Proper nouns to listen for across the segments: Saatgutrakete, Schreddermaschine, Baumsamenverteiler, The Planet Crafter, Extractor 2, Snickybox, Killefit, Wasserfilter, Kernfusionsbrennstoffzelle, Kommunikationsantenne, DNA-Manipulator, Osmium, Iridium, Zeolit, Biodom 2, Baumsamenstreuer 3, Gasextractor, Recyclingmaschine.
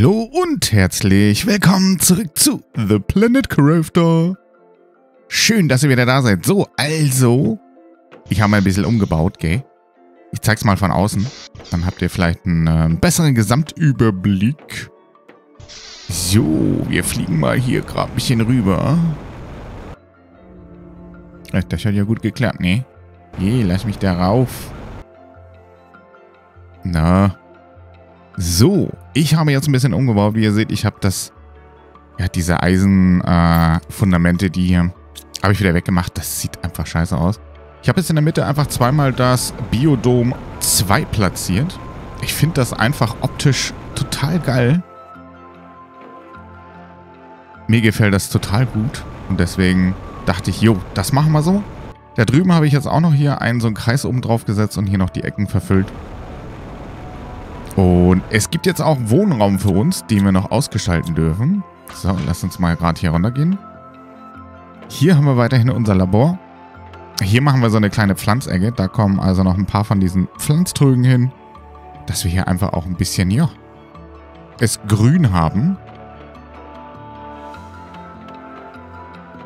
Hallo und herzlich willkommen zurück zu The Planet Crafter. Schön, dass ihr wieder da seid. So, also, ich habe mal ein bisschen umgebaut, gell? Ich zeig's mal von außen. Dann habt ihr vielleicht einen besseren Gesamtüberblick. So, wir fliegen mal hier gerade ein bisschen rüber. Das hat ja gut geklappt, ne? Je, lass mich da rauf. Na. So, ich habe jetzt ein bisschen umgebaut, wie ihr seht. Ich habe das, ja, diese Eisenfundamente, die hier, habe ich wieder weggemacht. Das sieht einfach scheiße aus. Ich habe jetzt in der Mitte einfach zweimal das Biodom 2 platziert. Ich finde das einfach optisch total geil. Mir gefällt das total gut. Und deswegen dachte ich, jo, das machen wir so. Da drüben habe ich jetzt auch noch hier einen so einen Kreis oben drauf gesetzt und hier noch die Ecken verfüllt. Und es gibt jetzt auch Wohnraum für uns, den wir noch ausgestalten dürfen. So, lass uns mal gerade hier runtergehen. Hier haben wir weiterhin unser Labor. Hier machen wir so eine kleine Pflanzecke. Da kommen also noch ein paar von diesen Pflanztrögen hin. Dass wir hier einfach auch ein bisschen, ja, es grün haben.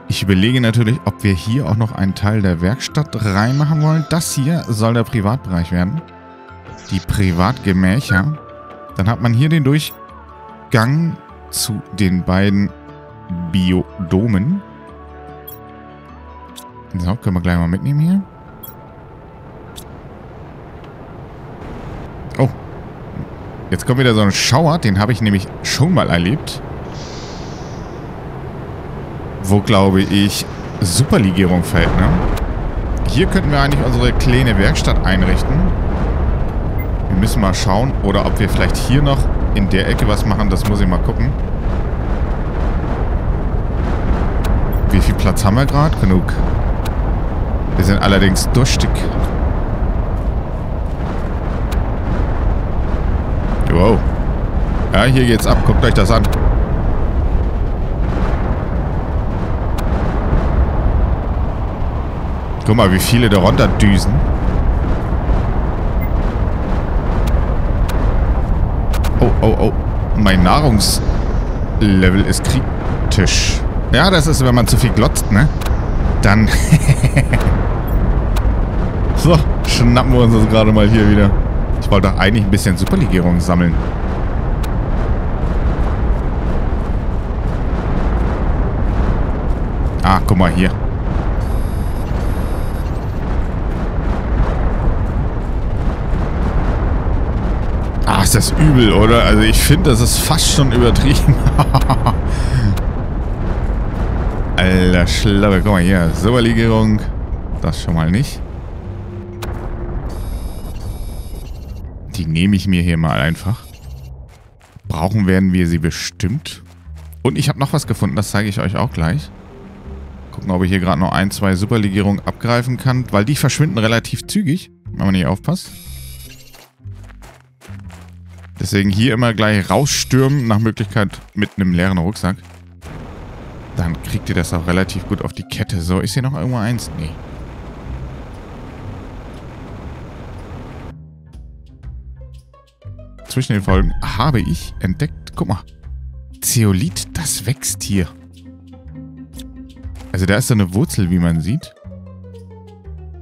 Ich überlege natürlich, ob wir hier auch noch einen Teil der Werkstatt reinmachen wollen. Das hier soll der Privatbereich werden. Die Privatgemächer. Dann hat man hier den Durchgang zu den beiden Biodomen. So, können wir gleich mal mitnehmen hier. Oh. Jetzt kommt wieder so ein Schauer. Den habe ich nämlich schon mal erlebt. Wo, glaube ich, Superlegierung fällt, ne? Hier könnten wir eigentlich unsere kleine Werkstatt einrichten. Wir müssen mal schauen. Oder ob wir vielleicht hier noch in der Ecke was machen. Das muss ich mal gucken. Wie viel Platz haben wir gerade? Genug. Wir sind allerdings durstig. Wow. Ja, hier geht's ab. Guckt euch das an. Guck mal, wie viele da runterdüsen. Oh, oh, oh. Mein Nahrungslevel ist kritisch. Ja, das ist, wenn man zu viel glotzt, ne? Dann... So, schnappen wir uns das gerade mal hier wieder. Ich wollte doch eigentlich ein bisschen Superlegierung sammeln. Ah, guck mal hier. Ah, ist das übel, oder? Also ich finde, das ist fast schon übertrieben. Alter Schlappe, guck mal hier. Superlegierung. Das schon mal nicht. Die nehme ich mir hier mal einfach. Brauchen werden wir sie bestimmt. Und ich habe noch was gefunden, das zeige ich euch auch gleich. Gucken, ob ich hier gerade noch ein, zwei Superlegierungen abgreifen kann, weil die verschwinden relativ zügig, wenn man nicht aufpasst. Deswegen hier immer gleich rausstürmen, nach Möglichkeit mit einem leeren Rucksack. Dann kriegt ihr das auch relativ gut auf die Kette. So, ist hier noch irgendwo eins? Nee. Zwischen den Folgen habe ich entdeckt, guck mal, Zeolit, das wächst hier. Also da ist so eine Wurzel, wie man sieht.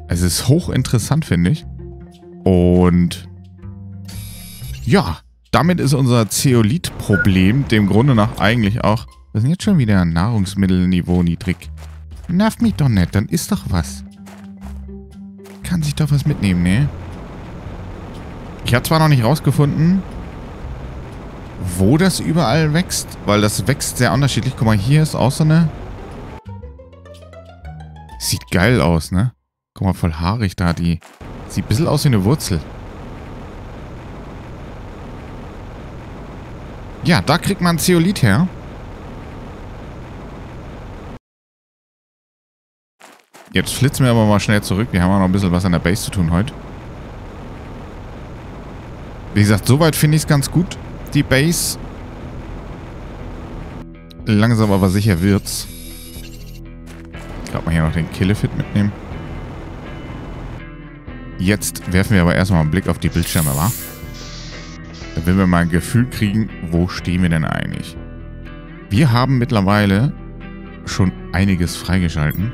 Es ist hochinteressant, finde ich. Und ja, damit ist unser Zeolit-Problem dem Grunde nach eigentlich auch, wir sind jetzt schon wieder Nahrungsmittelniveau niedrig. Nervt mich doch nicht, dann isst doch was. Kann sich doch was mitnehmen, ne? Ich habe zwar noch nicht rausgefunden, wo das überall wächst, weil das wächst sehr unterschiedlich. Guck mal, hier ist auch so eine... Sieht geil aus, ne? Guck mal, voll haarig da, die... Sieht ein bisschen aus wie eine Wurzel. Ja, da kriegt man Zeolit her. Jetzt flitzen wir aber mal schnell zurück. Wir haben auch noch ein bisschen was an der Base zu tun heute. Wie gesagt, soweit finde ich es ganz gut. Die Base. Langsam aber sicher wird's. Ich glaube, man hier noch den Killefit mitnehmen. Jetzt werfen wir aber erstmal einen Blick auf die Bildschirme, wa? wenn wir mal ein Gefühl kriegen, wo stehen wir denn eigentlich. Wir haben mittlerweile schon einiges freigeschalten.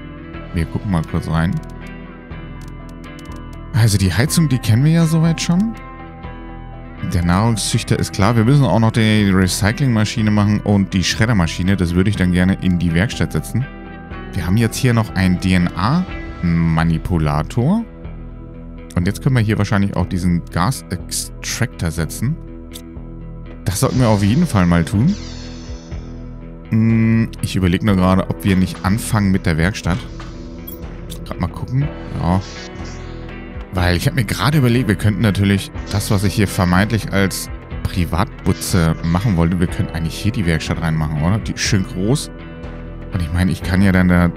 Wir gucken mal kurz rein. Also die Heizung, die kennen wir ja soweit schon. Der Nahrungszüchter ist klar. Wir müssen auch noch die Recyclingmaschine machen und die Schreddermaschine. Das würde ich dann gerne in die Werkstatt setzen. Wir haben jetzt hier noch einen DNA-Manipulator. Und jetzt können wir hier wahrscheinlich auch diesen Gasextractor setzen. Das sollten wir auf jeden Fall mal tun. Ich überlege nur gerade, ob wir nicht anfangen mit der Werkstatt. Gerade mal gucken. Ja. Weil ich habe mir gerade überlegt, wir könnten natürlich das, was ich hier vermeintlich als Privatputze machen wollte, wir können eigentlich hier die Werkstatt reinmachen, oder? Die ist schön groß. Und ich meine, ich kann ja dann da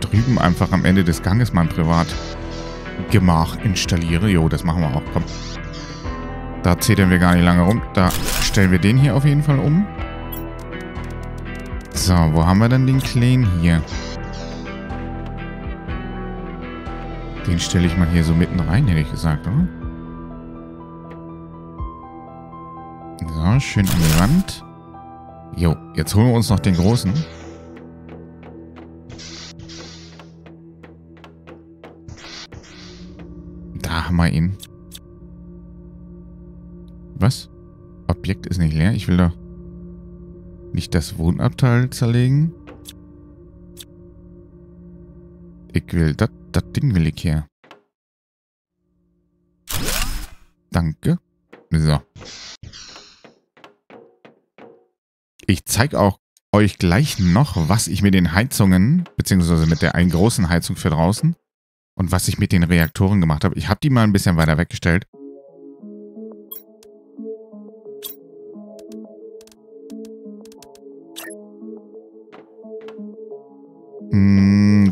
drüben einfach am Ende des Ganges mein Privatgemach installieren. Jo, das machen wir auch. Komm. Da zetern wir gar nicht lange rum. Da stellen wir den hier auf jeden Fall um. So, wo haben wir denn den Kleinen hier? Den stelle ich mal hier so mitten rein, hätte ich gesagt, oder? So, schön an die Wand. Jo, jetzt holen wir uns noch den Großen. Da haben wir ihn. Was? Objekt ist nicht leer. Ich will doch nicht das Wohnabteil zerlegen. Ich will das. Das Ding will ich hier. Danke. So. Ich zeige auch euch gleich noch, was ich mit den Heizungen, beziehungsweise mit der einen großen Heizung für draußen und was ich mit den Reaktoren gemacht habe. Ich habe die mal ein bisschen weiter weggestellt.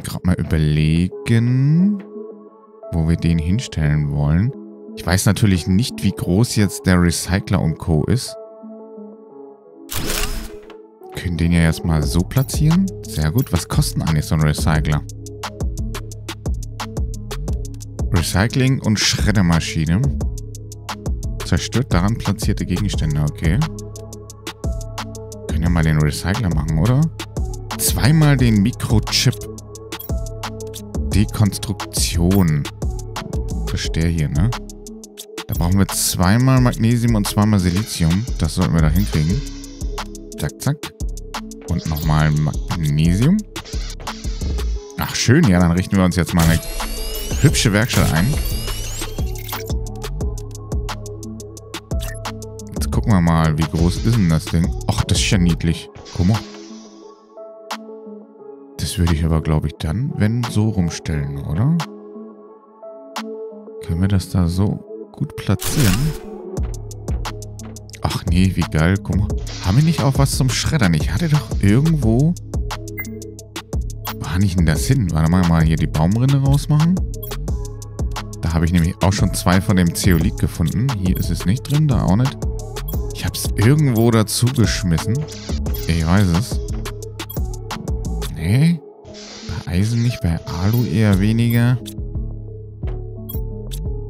Gerade mal überlegen, wo wir den hinstellen wollen. Ich weiß natürlich nicht, wie groß jetzt der Recycler und Co. ist. Wir können den ja jetzt mal so platzieren. Sehr gut. Was kostet eigentlich so ein Recycler? Recycling und Schreddermaschine. Zerstört daran platzierte Gegenstände. Okay. Können ja mal den Recycler machen, oder? Zweimal den Mikrochip. Dekonstruktion. Das ist der hier, ne? Da brauchen wir zweimal Magnesium und zweimal Silizium. Das sollten wir da hinkriegen. Zack, zack. Und nochmal Magnesium. Ach, schön. Ja, dann richten wir uns jetzt mal eine hübsche Werkstatt ein. Jetzt gucken wir mal, wie groß ist denn das Ding? Ach, das ist ja niedlich. Guck mal. Das würde ich aber, glaube ich, dann, wenn, so rumstellen, oder? Können wir das da so gut platzieren? Ach nee, wie geil. Guck mal. Haben wir nicht auch was zum Schreddern? Ich hatte doch irgendwo... Wo habe ich denn das hin? Warte mal, hier die Baumrinde rausmachen. Da habe ich nämlich auch schon zwei von dem Zeolit gefunden. Hier ist es nicht drin, da auch nicht. Ich habe es irgendwo dazu geschmissen. Ich weiß es. Nee, bei Eisen nicht, bei Alu eher weniger.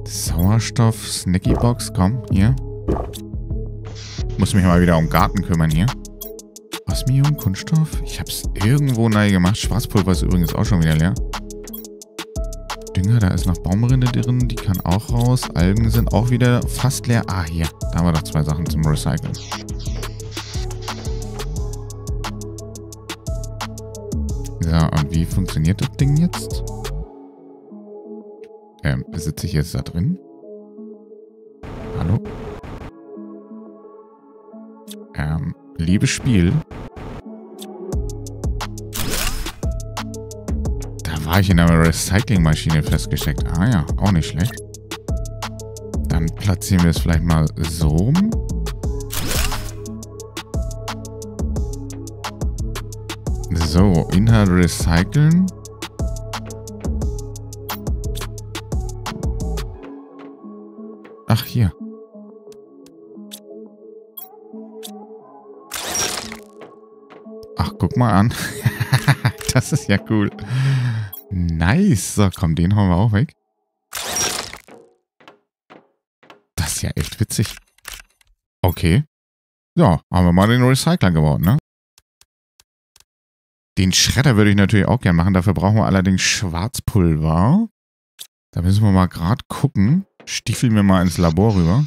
Sauerstoff, Snickybox, komm, hier. Muss mich mal wieder um Garten kümmern hier. Osmium, Kunststoff, ich hab's irgendwo neu gemacht. Schwarzpulver ist übrigens auch schon wieder leer. Dünger, da ist noch Baumrinde drin, die kann auch raus. Algen sind auch wieder fast leer. Ah, hier, da haben wir doch zwei Sachen zum Recyceln. Ja, und wie funktioniert das Ding jetzt? Sitze ich jetzt da drin? Hallo? Liebes Spiel. Da war ich in einer Recyclingmaschine festgesteckt. Ah ja, auch nicht schlecht. Dann platzieren wir es vielleicht mal so rum. So, Inhalt recyceln. Ach, hier. Ach, guck mal an. Das ist ja cool. Nice. So, komm, den hauen wir auch weg. Das ist ja echt witzig. Okay. Ja, haben wir mal den Recycler gebaut, ne? Den Schredder würde ich natürlich auch gerne machen. Dafür brauchen wir allerdings Schwarzpulver. Da müssen wir mal gerade gucken. Stiefeln wir mal ins Labor rüber.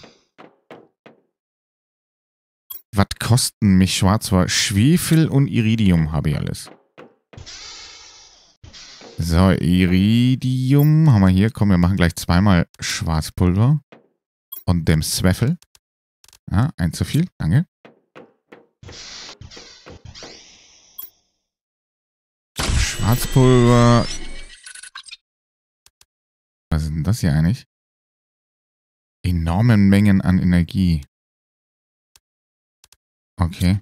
Was kosten mich Schwarzpulver? Schwefel und Iridium habe ich alles. So, Iridium haben wir hier. Komm, wir machen gleich zweimal Schwarzpulver. Und dem Schwefel. Ah, ein zu viel. Danke. Schwarzpulver. Was ist denn das hier eigentlich? Enorme Mengen an Energie. Okay.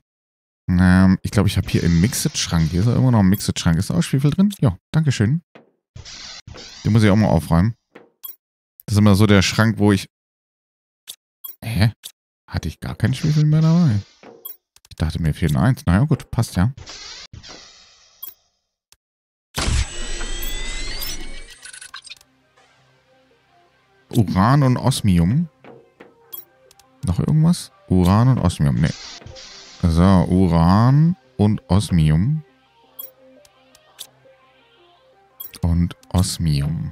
Ich glaube, ich habe hier im Mixed-Schrank. Hier ist ja immer noch ein Mixed-Schrank. Ist da auch Schwefel drin? Ja, dankeschön. Den muss ich auch mal aufräumen. Das ist immer so der Schrank, wo ich... Hä? Hatte ich gar keinen Schwefel mehr dabei? Ich dachte, mir fehlt nur eins. Naja, gut, passt ja. Uran und Osmium. Noch irgendwas? Uran und Osmium, ne. So, Uran und Osmium. Und Osmium.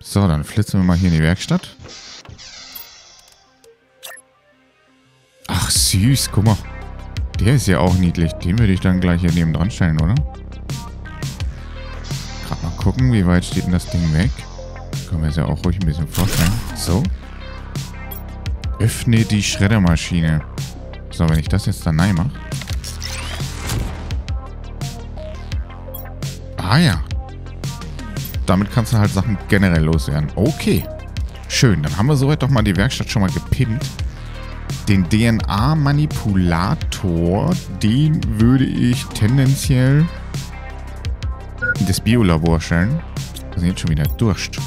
So, dann flitzen wir mal hier in die Werkstatt. Ach, süß, guck mal. Der ist ja auch niedlich. Den würde ich dann gleich hier neben dran stellen, oder? Gerade mal gucken, wie weit steht denn das Ding weg. Können wir es ja auch ruhig ein bisschen vorstellen. So. Öffne die Schreddermaschine. So, wenn ich das jetzt dann nein mache. Ah ja. Damit kannst du halt Sachen generell loswerden. Okay. Schön, dann haben wir soweit doch mal die Werkstatt schon mal gepimpt. Den DNA-Manipulator, den würde ich tendenziell in das Biolabor stellen. Da sind jetzt schon wieder Durst.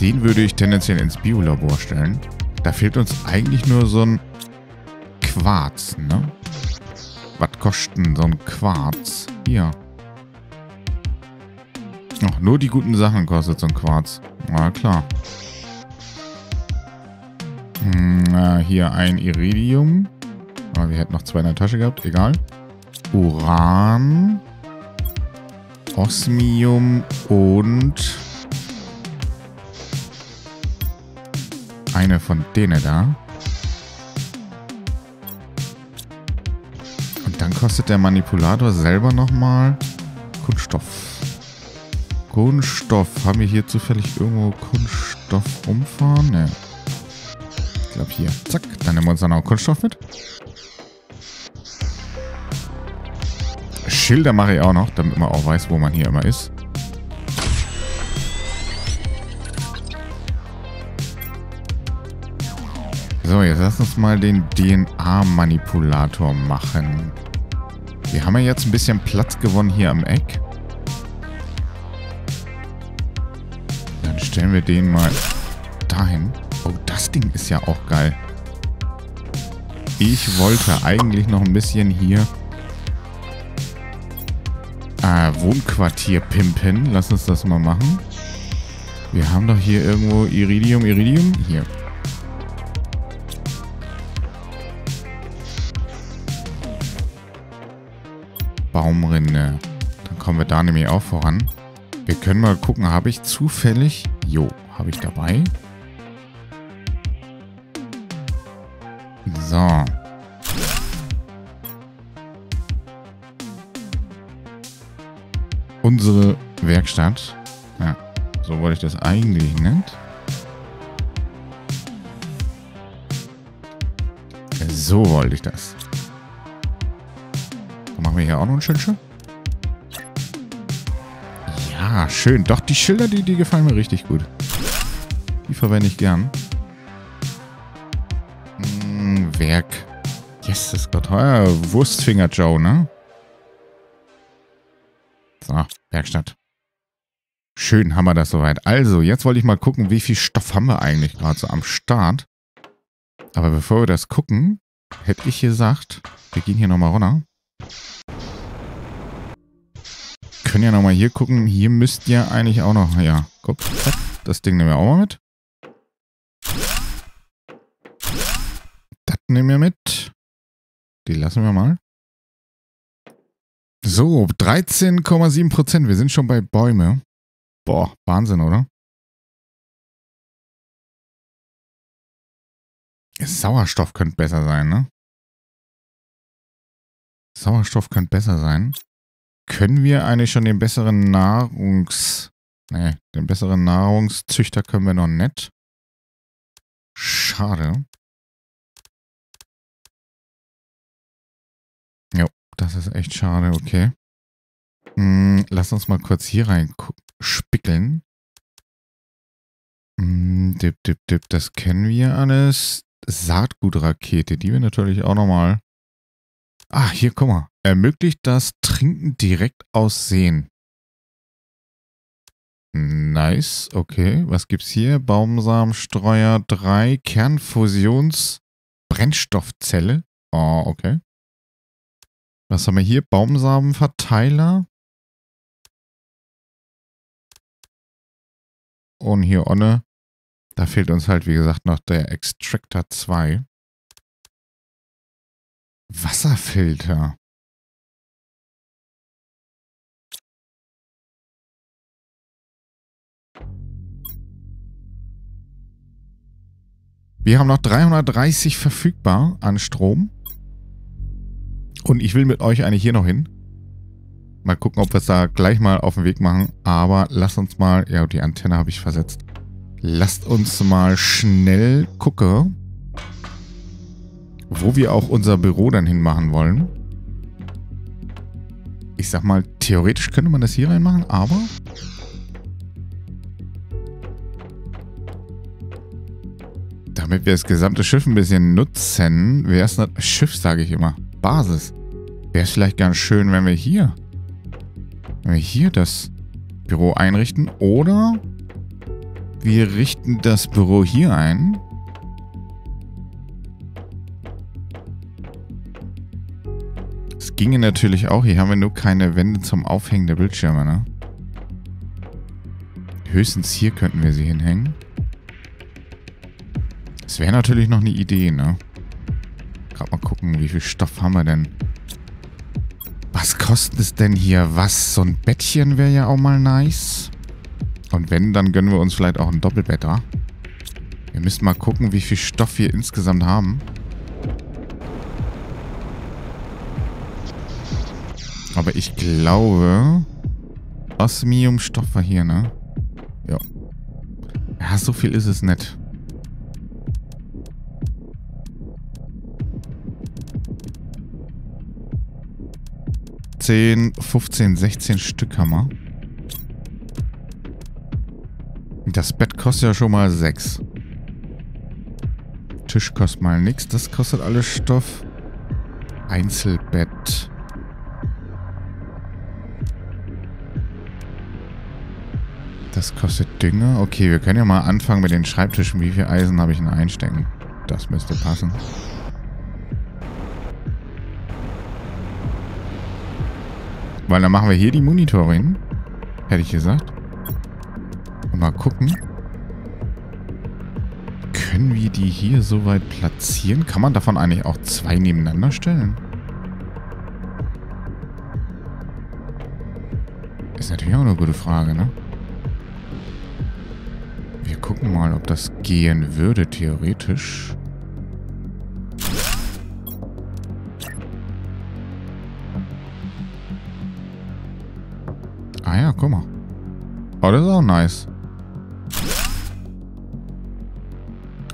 Den würde ich tendenziell ins Biolabor stellen. Da fehlt uns eigentlich nur so ein Quarz, ne? Was kostet denn so ein Quarz? Hier. Ach, nur die guten Sachen kostet so ein Quarz. Na klar. Hier ein Iridium. Aber wir hätten noch zwei in der Tasche gehabt. Egal. Uran. Osmium und... eine von denen da. Und dann kostet der Manipulator selber nochmal Kunststoff. Kunststoff. Haben wir hier zufällig irgendwo Kunststoff rumfahren? Ne. Ich glaube hier. Zack. Dann nehmen wir uns dann auch Kunststoff mit. Schilder mache ich auch noch, damit man auch weiß, wo man hier immer ist. So, jetzt lass uns mal den DNA-Manipulator machen. Wir haben ja jetzt ein bisschen Platz gewonnen hier am Eck. Dann stellen wir den mal dahin. Oh, das Ding ist ja auch geil. Ich wollte eigentlich noch ein bisschen hier... Wohnquartier pimpen. Lass uns das mal machen. Wir haben doch hier irgendwo Iridium, Iridium. Hier. Baumrinde. Dann kommen wir da nämlich auch voran. Wir können mal gucken, habe ich zufällig... Jo, habe ich dabei. So. Unsere Werkstatt. Ja, so wollte ich das eigentlich nicht. So wollte ich das. Dann machen wir hier auch noch ein Schildchen. Ja, schön. Doch, die Schilder, die gefallen mir richtig gut. Die verwende ich gern. Werk. Yes, das ist Gott teuer. Wurstfinger Joe, ne? So, Werkstatt. Schön haben wir das soweit. Also, jetzt wollte ich mal gucken, wie viel Stoff haben wir eigentlich gerade so am Start. Aber bevor wir das gucken, hätte ich gesagt, wir gehen hier nochmal runter. Können ja nochmal hier gucken. Hier müsst ihr eigentlich auch noch... Ja, guck. Das Ding nehmen wir auch mal mit. nehmen wir mit. Die lassen wir mal. So, 13,7%. Wir sind schon bei Bäume. Boah, Wahnsinn, oder? Sauerstoff könnte besser sein, ne? Sauerstoff könnte besser sein. Können wir eigentlich schon den besseren Nahrungszüchter können wir noch nicht. Schade. Jo, das ist echt schade, okay. Lass uns mal kurz hier rein spickeln. Das kennen wir alles. Saatgutrakete, die wir natürlich auch nochmal... Ah, hier, guck mal. Ermöglicht das Trinken direkt aus Seen. Nice, okay. Was gibt's hier? Baumsamenstreuer 3, Kernfusionsbrennstoffzelle. Oh, okay. Was haben wir hier? Baumsamenverteiler. Und hier ohne. Da fehlt uns halt, wie gesagt, noch der Extractor 2. Wasserfilter. Wir haben noch 330 verfügbar an Strom. Und ich will mit euch eigentlich hier noch hin. Mal gucken, ob wir es da gleich mal auf den Weg machen. Aber lasst uns mal... Ja, die Antenne habe ich versetzt. Lasst uns mal schnell gucken, wo wir auch unser Büro dann hinmachen wollen. Ich sag mal, theoretisch könnte man das hier reinmachen, aber... Damit wir das gesamte Schiff ein bisschen nutzen, wäre es... Schiff, sage ich immer. Basis. Wäre es vielleicht ganz schön, wenn wir hier... Wenn wir hier das Büro einrichten. Oder wir richten das Büro hier ein. Es ginge natürlich auch. Hier haben wir nur keine Wände zum Aufhängen der Bildschirme, ne? Höchstens hier könnten wir sie hinhängen. Das wäre natürlich noch eine Idee, ne? Gerade mal gucken, wie viel Stoff haben wir denn? Was kostet es denn hier? Was? So ein Bettchen wäre ja auch mal nice. Und wenn, dann gönnen wir uns vielleicht auch ein Doppelbett, wa? Wir müssen mal gucken, wie viel Stoff wir insgesamt haben. Aber ich glaube... Osmiumstoff war hier, ne? Ja. Ja, so viel ist es nicht. ...10, 15, 16 Stück haben wir. Das Bett kostet ja schon mal 6. Tisch kostet mal nichts. Das kostet alles Stoff. Einzelbett. Das kostet Dünger. Okay, wir können ja mal anfangen mit den Schreibtischen. Wie viel Eisen habe ich denn einstecken? Das müsste passen. Weil dann machen wir hier die Monitore hin, hätte ich gesagt. Und mal gucken. Können wir die hier so weit platzieren? Kann man davon eigentlich auch zwei nebeneinander stellen? Ist natürlich auch eine gute Frage, ne? Wir gucken mal, ob das gehen würde, theoretisch. Ah ja, guck mal. Oh, das ist auch nice.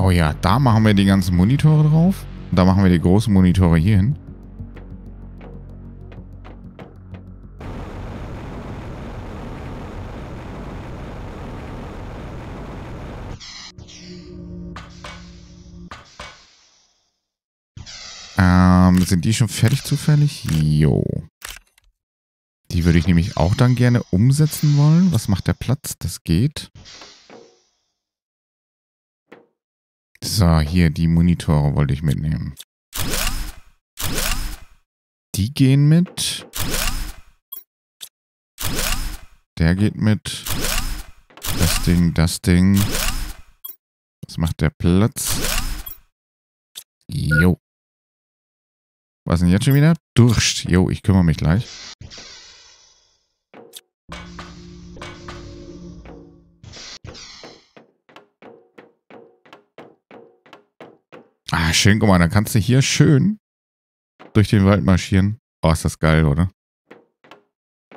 Oh ja, da machen wir die ganzen Monitore drauf. Und da machen wir die großen Monitore hier hin. Sind die schon fertig zufällig? Jo. Die würde ich nämlich auch dann gerne umsetzen wollen. Was macht der Platz? Das geht. So, hier, die Monitore wollte ich mitnehmen. Die gehen mit. Der geht mit. Das Ding, das Ding. Was macht der Platz? Jo, Was denn jetzt schon wieder? Durst. Jo, ich kümmere mich gleich. Ah, schön, guck mal, dann kannst du hier schön durch den Wald marschieren. Oh, ist das geil, oder?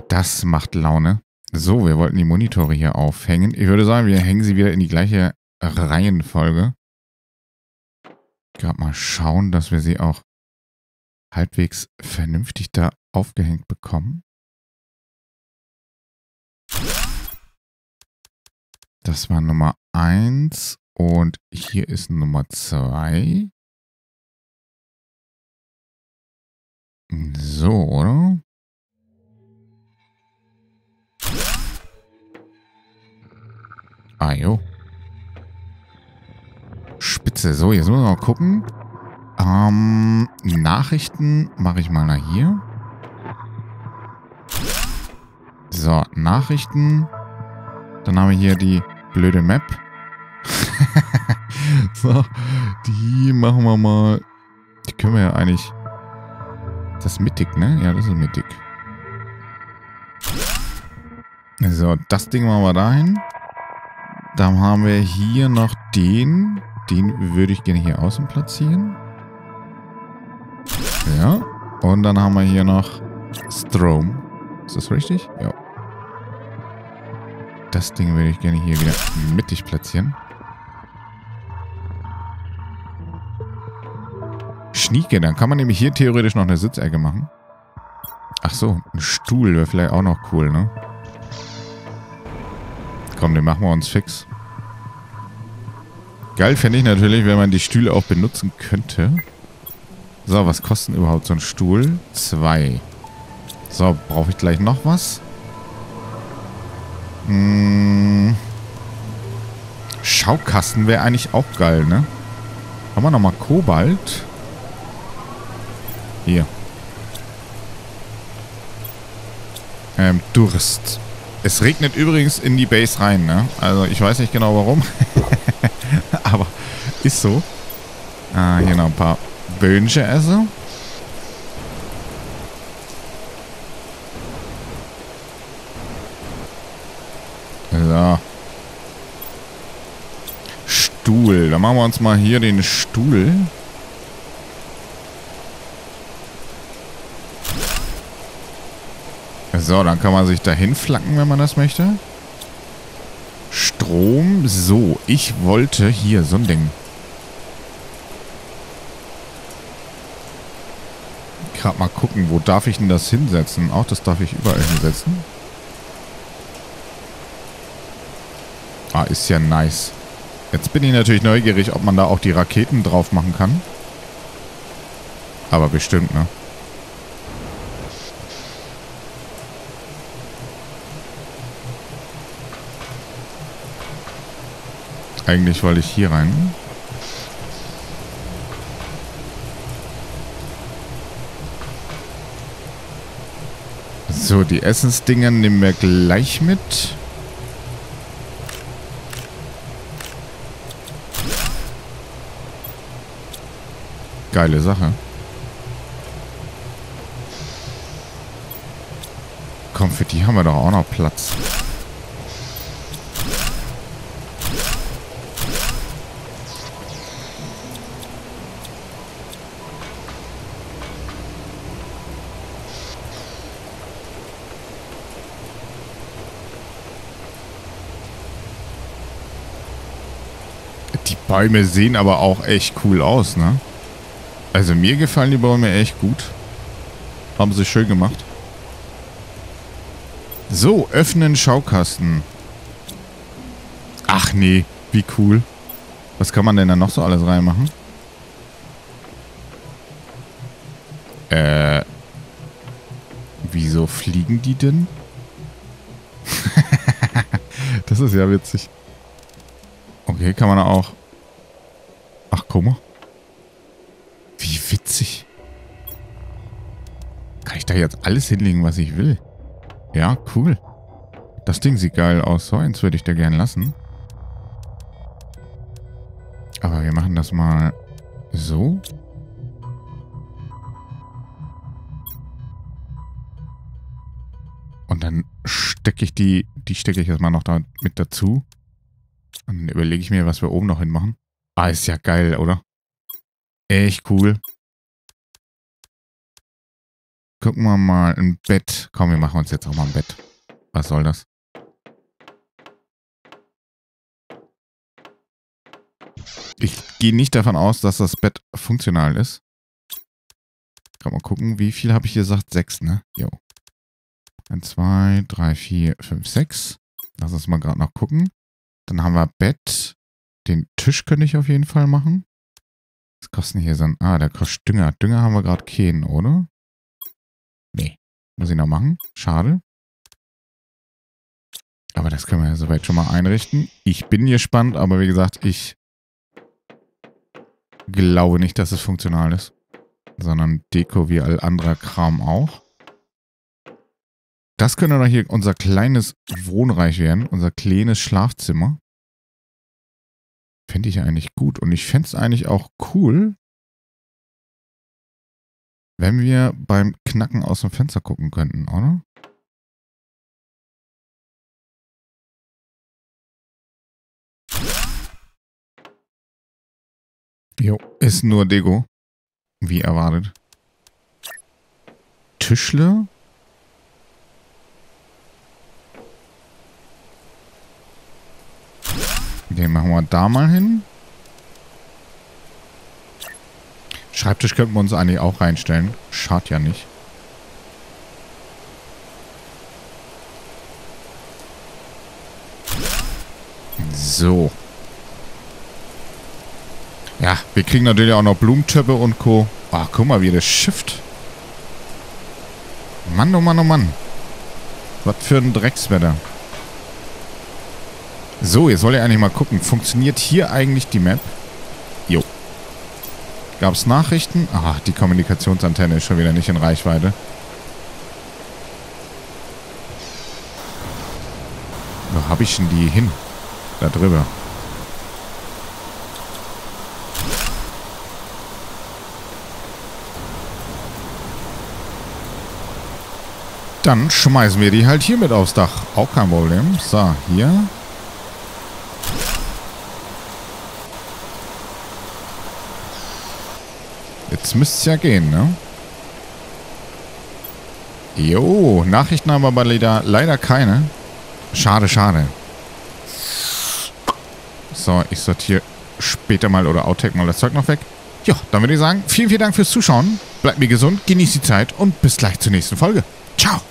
Das macht Laune. So, wir wollten die Monitore hier aufhängen. Ich würde sagen, wir hängen sie wieder in die gleiche Reihenfolge. Gerade mal schauen, dass wir sie auch halbwegs vernünftig da aufgehängt bekommen. Das war Nummer 1 und hier ist Nummer 2. So, oder? Ah, jo. Spitze. So, jetzt müssen wir mal gucken. Nachrichten mache ich mal nach hier. So, Nachrichten. Dann haben wir hier die blöde Map. So, die machen wir mal. Die können wir ja eigentlich... Das ist mittig, ne? Ja, das ist mittig. So, das Ding machen wir dahin. Dann haben wir hier noch den. Den würde ich gerne hier außen platzieren. Ja. Und dann haben wir hier noch Strom. Ist das richtig? Ja. Das Ding würde ich gerne hier wieder mittig platzieren. Schnieke, dann kann man nämlich hier theoretisch noch eine Sitzecke machen. Ach so, ein Stuhl wäre vielleicht auch noch cool, ne? Komm, den machen wir uns fix. Geil fände ich natürlich, wenn man die Stühle auch benutzen könnte. So, was kostet überhaupt so ein Stuhl? 2. So, brauche ich gleich noch was? Schaukasten wäre eigentlich auch geil, ne? Haben wir nochmal Kobalt? Hier. Durst. Es regnet übrigens in die Base rein, ne? Also, ich weiß nicht genau warum. Aber ist so. Hier noch ein paar Böhnchen essen. So. Stuhl. Dann machen wir uns mal hier den Stuhl. So, dann kann man sich dahin flacken, wenn man das möchte. Strom. So, ich wollte hier so ein Ding. Gerade mal gucken, wo darf ich denn das hinsetzen? Auch das darf ich überall hinsetzen. Ah, ist ja nice. Jetzt bin ich natürlich neugierig, ob man da auch die Raketen drauf machen kann. Aber bestimmt, ne? Eigentlich wollte ich hier rein. So, die Essensdinger nehmen wir gleich mit. Geile Sache. Komm, für die haben wir doch auch noch Platz. Bäume sehen aber auch echt cool aus, ne? Also mir gefallen die Bäume echt gut. Haben sie schön gemacht. So, öffnen Schaukasten. Ach nee, wie cool. Was kann man denn da noch so alles reinmachen? Wieso fliegen die denn? Das ist ja witzig. Okay, kann man da auch... Ach, guck mal. Wie witzig. Kann ich da jetzt alles hinlegen, was ich will? Ja, cool. Das Ding sieht geil aus. So, eins würde ich da gern lassen. Aber wir machen das mal so. Die stecke ich erstmal noch da mit dazu. Und dann überlege ich mir, was wir oben noch hinmachen. Ah, ist ja geil, oder? Echt cool. Gucken wir mal ein Bett. Komm, wir machen uns jetzt auch mal ein Bett. Was soll das? Ich gehe nicht davon aus, dass das Bett funktional ist. Kann man gucken, wie viel habe ich hier gesagt? 6, ne? Jo. 1, 2, 3, 4, 5, 6. Lass uns mal gerade noch gucken. Dann haben wir Bett. Den Tisch könnte ich auf jeden Fall machen. Was kostet denn hier so ein... Ah, der kostet Dünger. Dünger haben wir gerade keinen, oder? Nee. Muss ich noch machen. Schade. Aber das können wir ja soweit schon mal einrichten. Ich bin gespannt, aber wie gesagt, ich glaube nicht, dass es funktional ist. Sondern Deko wie all anderer Kram auch. Das könnte doch hier unser kleines Wohnreich werden. Unser kleines Schlafzimmer. Fände ich ja eigentlich gut. Und ich fände es eigentlich auch cool, wenn wir beim Knacken aus dem Fenster gucken könnten, oder? Jo, ist nur Deko. Wie erwartet. Tischler? Den machen wir da mal hin. Schreibtisch könnten wir uns eigentlich auch reinstellen. Schadet ja nicht. So. Ja, wir kriegen natürlich auch noch Blumentöpfe und Co. Ach, guck mal, wie das schifft. Mann, oh Mann, oh Mann. Was für ein Dreckswetter. So, jetzt wollt ihr eigentlich mal gucken. Funktioniert hier eigentlich die Map? Jo. Gab es Nachrichten? Ach, die Kommunikationsantenne ist schon wieder nicht in Reichweite. Wo habe ich denn die hin? Da drüber. Dann schmeißen wir die halt hier mit aufs Dach. Auch kein Problem. So, hier. Jetzt müsste es ja gehen, ne? Jo, Nachrichten haben wir aber leider keine. Schade, schade. So, ich sortiere später mal oder outtake mal das Zeug noch weg. Ja, dann würde ich sagen, vielen, vielen Dank fürs Zuschauen. Bleibt mir gesund, genießt die Zeit und bis gleich zur nächsten Folge. Ciao!